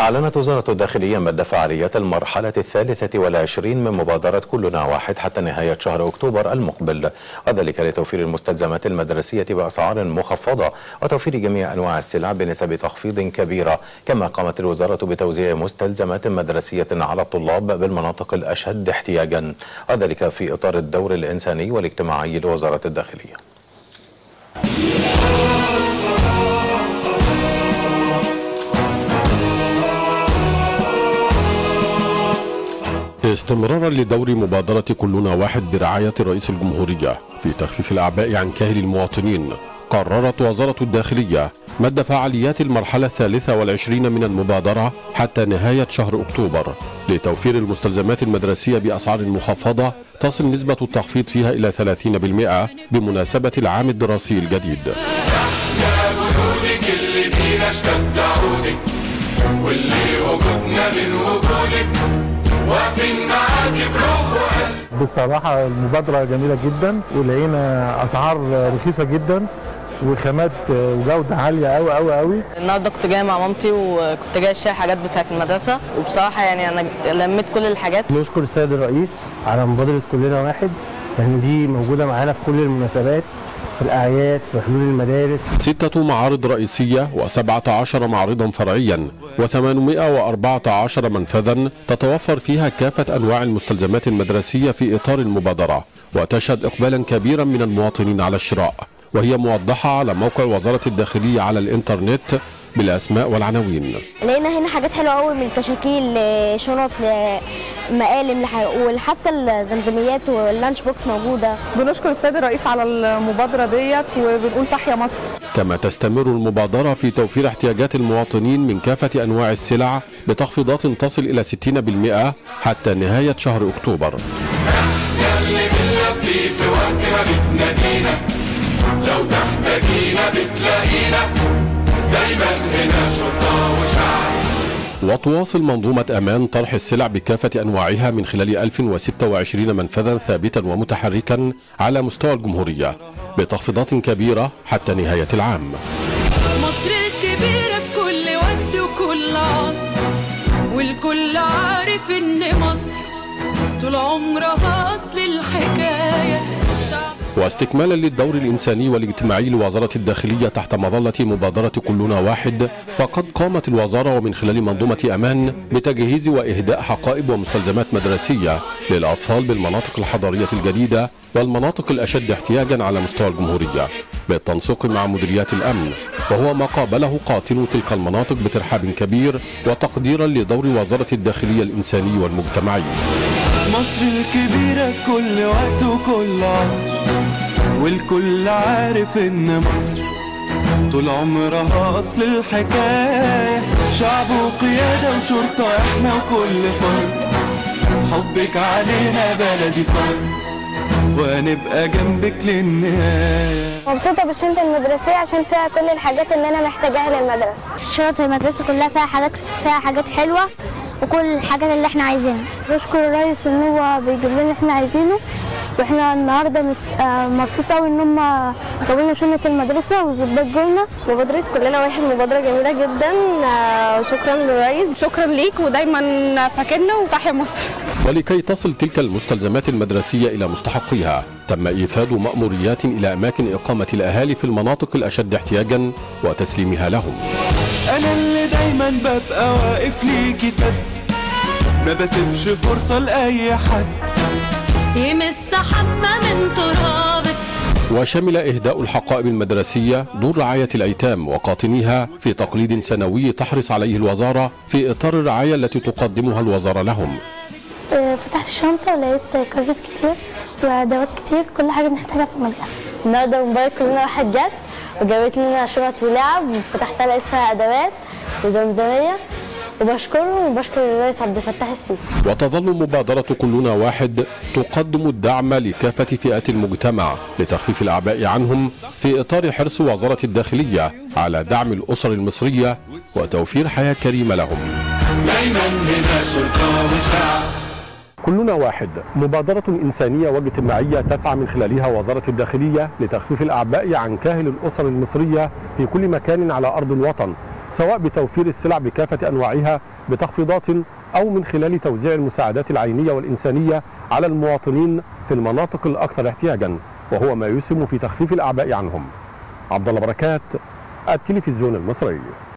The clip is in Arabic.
أعلنت وزارة الداخلية مد فعاليات المرحلة 23 من مبادرة كلنا واحد حتى نهاية شهر أكتوبر المقبل، وذلك لتوفير المستلزمات المدرسية بأسعار مخفضة وتوفير جميع أنواع السلع بنسب تخفيض كبيرة. كما قامت الوزارة بتوزيع مستلزمات مدرسية على الطلاب بالمناطق الأشد احتياجا، وذلك في إطار الدور الإنساني والاجتماعي لوزارة الداخلية. استمرارا لدور مبادرة كلنا واحد برعاية رئيس الجمهورية في تخفيف الأعباء عن كاهل المواطنين، قررت وزارة الداخلية مد فعاليات المرحلة 23 من المبادرة حتى نهاية شهر أكتوبر لتوفير المستلزمات المدرسية بأسعار مخفضة تصل نسبة التخفيض فيها إلى 30% بمناسبة العام الدراسي الجديد. بصراحة المبادرة جميلة جدا، ولقينا أسعار رخيصة جدا وخامات وجودة عالية قوي قوي قوي. النهارده كنت جاي مع مامتي وكنت جاي اشتري حاجات بتاعت المدرسة، وبصراحة يعني أنا لميت كل الحاجات. نشكر السيد الرئيس على مبادرة كلنا واحد، لأن دي موجودة معانا في كل المناسبات، في الأعياد، في حلول المدارس. 6 معارض رئيسية و17 معرضا فرعيا و814 منفذا تتوفر فيها كافة أنواع المستلزمات المدرسية في إطار المبادرة، وتشهد إقبالا كبيرا من المواطنين على الشراء، وهي موضحة على موقع وزارة الداخلية على الإنترنت بالأسماء والعناوين. لقينا هنا حاجات حلوة أوي، من كشاكيل لشنط لمقالم وحتى الزمزميات واللانش بوكس موجودة. بنشكر السيد الرئيس على المبادرة ديت وبنقول تحيا مصر. كما تستمر المبادرة في توفير احتياجات المواطنين من كافة أنواع السلع بتخفيضات تصل إلى 60% حتى نهاية شهر أكتوبر. لو تحتاجينا بتلاقينا دايما هنا شرطة وشعب. وتواصل منظومة أمان طرح السلع بكافة أنواعها من خلال 1026 منفذا ثابتا ومتحركا على مستوى الجمهورية بتخفيضات كبيرة حتى نهاية العام. مصر الكبيرة في كل وقت وكل عصر، والكل عارف إن مصر طول عمرها أصل الحكاية. واستكمالا للدور الإنساني والاجتماعي لوزارة الداخلية تحت مظلة مبادرة كلنا واحد، فقد قامت الوزارة ومن خلال منظومة أمان بتجهيز وإهداء حقائب ومستلزمات مدرسية للأطفال بالمناطق الحضرية الجديدة والمناطق الأشد احتياجا على مستوى الجمهورية بالتنسيق مع مديريات الأمن، وهو ما قابله قاطنو تلك المناطق بترحاب كبير وتقديرا لدور وزارة الداخلية الإنساني والمجتمعي. مصر الكبيرة في كل وقت وكل عصر، والكل عارف إن مصر طول عمرها أصل الحكاية. شعب وقيادة وشرطة إحنا وكل فرد، حبك علينا بلدي فرد، وهنبقى جنبك للنهاية. مبسوطة بالشنطة المدرسية عشان فيها كل الحاجات اللي أنا محتاجاها للمدرسة. شنط المدرسة كلها فيها حاجات حلوة وكل الحاجات اللي احنا عايزينها. بشكر الرئيس ان هو بيجيب لنا اللي احنا عايزينه، واحنا النهارده مبسوطه قوي ان هم جابوا لنا شنطه المدرسه والظباط جولنا. مبادره كلنا واحد مبادره جميله جدا، وشكرا للرئيس. شكرا ليك ودايما فاكرنا وتحيا مصر. ولكي تصل تلك المستلزمات المدرسيه الى مستحقيها تم ايفاد مأموريات الى اماكن اقامه الاهالي في المناطق الاشد احتياجا وتسليمها لهم. انا اللي دايما ببقى واقف ليكي سد، ما بسيبش فرصة لأي حد يمس حبة من ترابك. وشمل إهداء الحقائب المدرسية دور رعاية الأيتام وقاطنيها في تقليد سنوي تحرص عليه الوزارة في إطار الرعاية التي تقدمها الوزارة لهم. فتحت الشنطة لقيت كراسي كتير وأدوات كتير، كل حاجة بنحتاجها في المدرسة. النهارده موبايل كلنا واحد جت وجابت لنا شنط ولعب، وفتحتها لقيت فيها أدوات وزمزمية، وبشكره وبشكر الرئيس عبد الفتاح السيسي. وتظل مبادرة كلنا واحد تقدم الدعم لكافة فئات المجتمع لتخفيف الأعباء عنهم في إطار حرص وزارة الداخلية على دعم الأسر المصرية وتوفير حياة كريمة لهم. كلنا واحد مبادرة إنسانية واجتماعية تسعى من خلالها وزارة الداخلية لتخفيف الأعباء عن كاهل الأسر المصرية في كل مكان على أرض الوطن، سواء بتوفير السلع بكافة أنواعها بتخفيضات أو من خلال توزيع المساعدات العينية والإنسانية على المواطنين في المناطق الأكثر احتياجا، وهو ما يسهم في تخفيف الأعباء عنهم. عبدالله بركات، التلفزيون المصري.